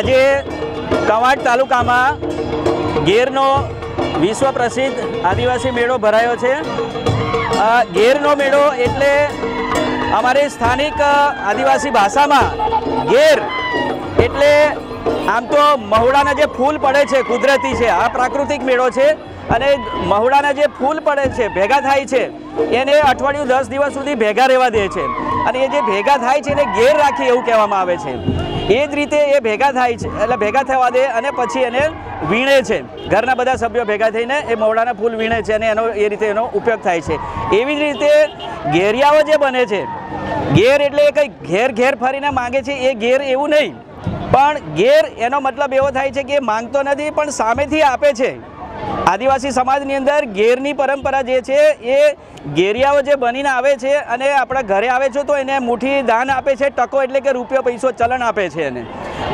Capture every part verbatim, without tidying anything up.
આજે કવાંટ તાલુકામાં ગેરનો વિશ્વ પ્રસિદ્ધ આદિવાસી મેળો ભરાયો છે। ગેરનો મેળો એટલે અમારી સ્થાનિક આદિવાસી ભાષામાં ગેર એટલે આમ તો મહુડાના જે ફૂલ પડે છે કુદરતી છે, આ પ્રાકૃતિક મેળો છે અને મહુડાના જે ફૂલ પડે છે ભેગા થાય છે એને અઠવાડિયું દસ દિવસ સુધી ભેગા રહેવા દે છે અને એ જે ભેગા થાય છે એને ઘેર રાખી એવું કહેવામાં આવે છે। એ જ રીતે એ ભેગા થાય છે એટલે ભેગા થવા દે અને પછી એને વીણે છે, ઘરના બધા સભ્યો ભેગા થઈને એ મહુડાના ફૂલ વીણે છે અને એનો એ રીતે એનો ઉપયોગ થાય છે। એવી જ રીતે ઘેરિયાઓ જે બને છે, ઘેર એટલે એ કંઈ ઘેર ઘેર ફરીને માગે છે એ ઘેર એવું નહીં, પણ ઘેર એનો મતલબ એવો થાય છે કે એ માગતો નથી પણ સામેથી આપે છે। आदिवासी समाज ની અંદર ઘેરની પરંપરા જે છે એ ઘેરિયાઓ જે બનીને આવે છે અને આપણા ઘરે આવે છે તો એને મુઠ્ઠી દાન આપે છે, ટકો એટલે કે રૂપિયો પૈસો ચલણ આપે છે એને,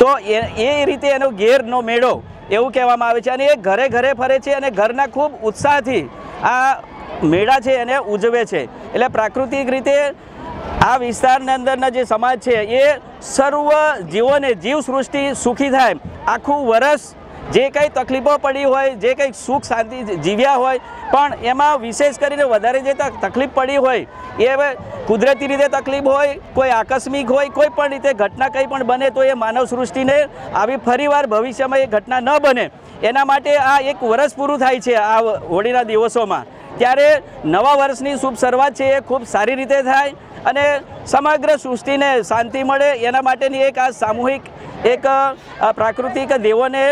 તો એ રીતે એનો ઘેરનો મેળો એવું કહેવામાં આવે છે। અને એ ઘરે ઘરે ફરે છે અને ઘરના ખૂબ ઉત્સાહથી આ મેળા છે એને ઉજવે છે। એટલે પ્રાકૃતિક રીતે આ વિસ્તારની અંદરના જે સમાજ છે એ સર્વ જીવોને જીવસૃષ્ટિ સુખી થાય, આખું વર્ષ જે કંઈ તકલીફો પડી હોય, જે કંઈ સુખ શાંતિ જીવ્યા હોય, પણ એમાં વિશેષ કરીને વધારે જે તકલીફ પડી હોય એ કુદરતી રીતે તકલીફ હોય, કોઈ આકસ્મિક હોય, કોઈ પણ રીતે ઘટના કંઈ પણ બને તો એ માનવ સૃષ્ટિને આવી ફરીવાર ભવિષ્યમાં એ ઘટના ન બને એના માટે આ એક વર્ષ પૂરું થાય છે આ હોળીના દિવસોમાં, ત્યારે નવા વર્ષની શુભ શરૂઆત છે એ ખૂબ સારી રીતે થાય અને સમગ્ર સૃષ્ટિને શાંતિ મળે એના માટેની એક આ સામૂહિક एक प्राकृतिक देवों ने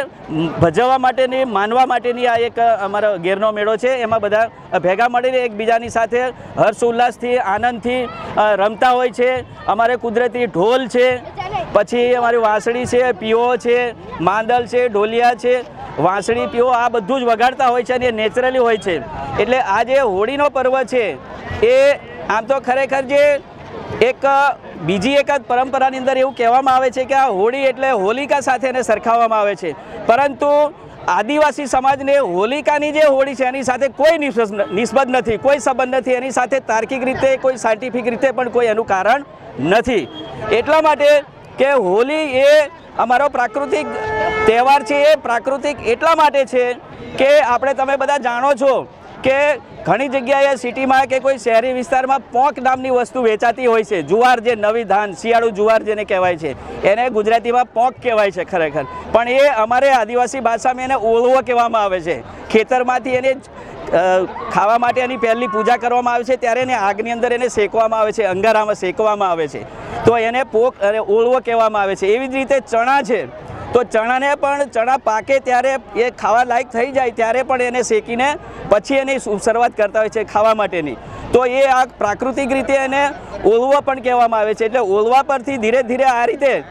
भजवा माटे नी मानवा माटे नी आ एक अमारो घेरनो मेळो छे। एमां बधा भेगा मळीने एकबीजानी साथे हर्षोल्लासथी आनंदथी रमता होय छे। अमारे कुदरती ढोल छे, पछी अमारी वांसड़ी छे, पीओ छे, मांदल छे, ढोलिया छे, वांसड़ी पीओ आ बधुं ज वगाडता होय छे अने नेचरली होय छे। एटले आ जे होळीनो पर्व छे ए आम तो खरेखर जे एक બીજી એક પરંપરાની અંદર એવું કહેવામાં આવે છે કે આ હોળી એટલે હોલિકા સાથે એને સરખાવવામાં આવે છે, પરંતુ આદિવાસી સમાજને હોલિકાની જે હોળી છે એની સાથે કોઈ નિસ્બત નથી, કોઈ સંબંધ નથી, એની સાથે તાર્કિક રીતે કોઈ સાયન્ટિફિક રીતે પણ કોઈ એનું કારણ નથી। એટલા માટે કે હોળી એ અમારો પ્રાકૃતિક તહેવાર છે, એ પ્રાકૃતિક એટલા માટે છે કે આપણે તમે બધા જાણો છો કે ઘણી જગ્યાએ સિટીમાં કે કોઈ શહેરી વિસ્તારમાં પોંક નામની વસ્તુ વેચાતી હોય છે, જુવાર, જે નવી ધાન, શિયાળુ જુવાર જેને કહેવાય છે એને ગુજરાતીમાં પોંક કહેવાય છે ખરેખર, પણ એ અમારે આદિવાસી ભાષામાં એને ઓળવો કહેવામાં આવે છે। ખેતરમાંથી એને ખાવા માટે એની પહેલી પૂજા કરવામાં આવે છે, ત્યારે એને આગની અંદર એને શેકવામાં આવે છે, અંગારામાં શેકવામાં આવે છે, તો એને પોક અને ઓળવો કહેવામાં આવે છે। એવી જ રીતે ચણા છે, તો ચણાને પણ ચણા પાકે ત્યારે એ ખાવા લાયક થઈ જાય ત્યારે પણ એને શેકીને પછી એની શરૂઆત કરતા હોય છે ખાવા માટેની, તો એ આ પ્રાકૃતિક રીતે એને ઓલવા પણ કહેવામાં આવે છે। એટલે ઓલવા પરથી ધીરે ધીરે આ રીતે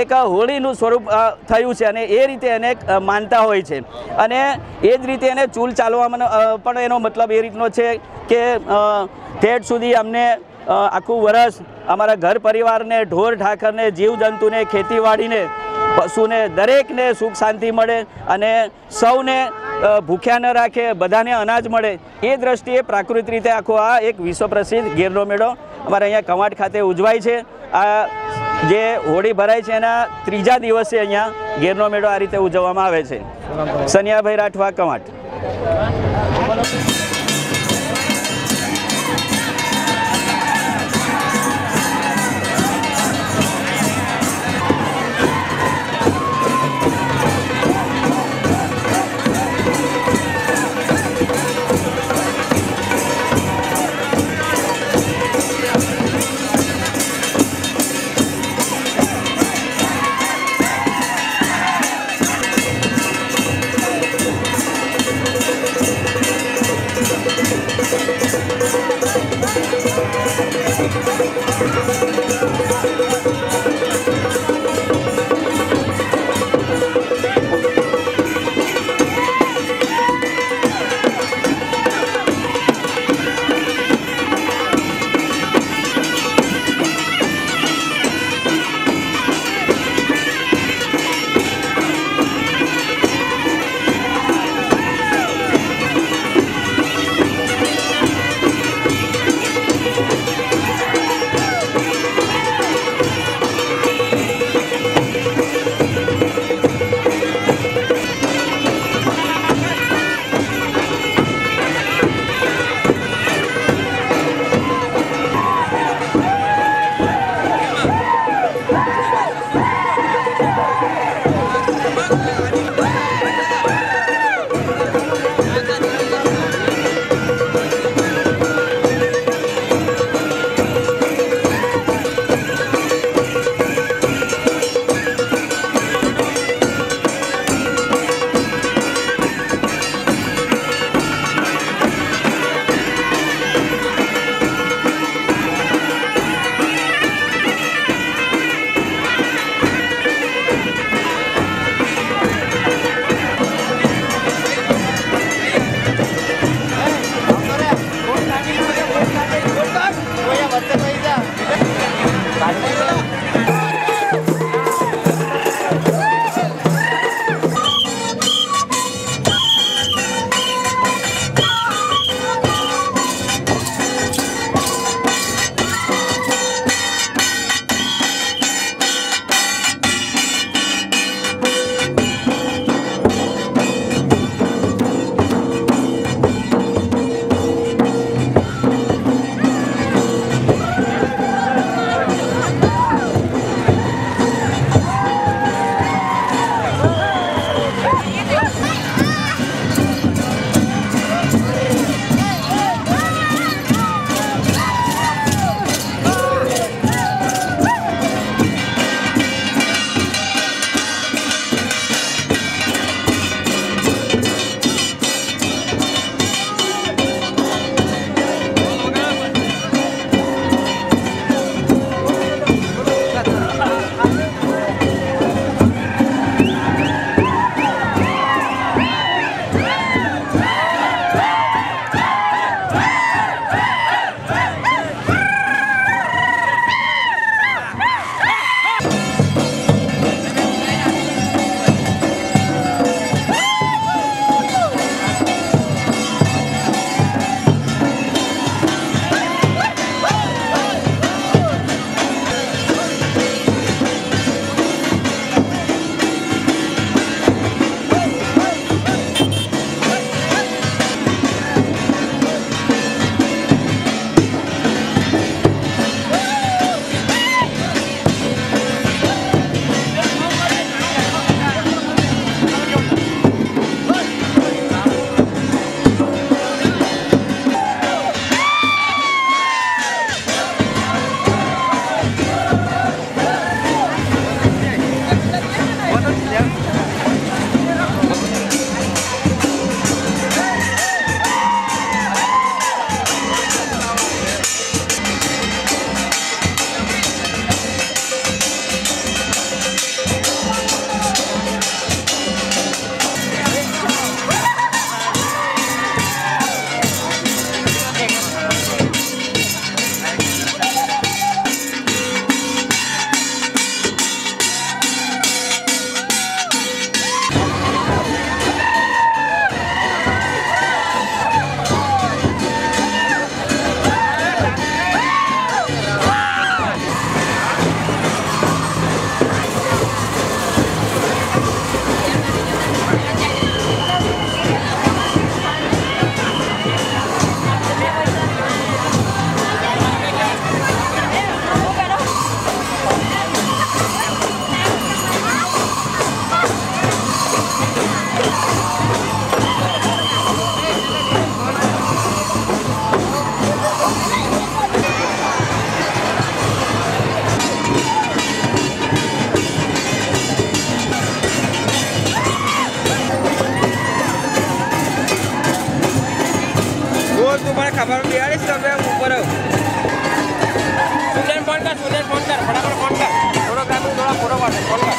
એક હોળીનું સ્વરૂપ થયું છે અને એ રીતે એને માનતા હોય છે। અને એ જ રીતે એને ચૂલ ચાલવામાં પણ એનો મતલબ એ રીતનો છે કે ઠેઠ સુધી અમને આખું વરસ અમારા ઘર પરિવારને, ઢોર ઢાકરને, જીવજંતુને, ખેતીવાડીને, પશુને, દરેકને સુખ શાંતિ મળે અને સૌને ભૂખ્યા ન રાખે, બધાને અનાજ મળે, એ દ્રષ્ટિએ પ્રાકૃતિક રીતે આખો આ એક વિશ્વ પ્રસિદ્ધ ગેરનો મેળો અમારે અહીંયા કવાંટ ખાતે ઉજવાય છે। આ જે હોળી ભરાય છે એના ત્રીજા દિવસે અહીંયા ગેરનો મેળો આ રીતે ઉજવવામાં આવે છે। સનિયાભાઈ રાઠવા, કવાંટ। बयालीस का बैग ऊपर हो सुन फोन कर सुन फोन कर फटाफट फोन कर थोड़ा थोड़ा फोटो फोन कर।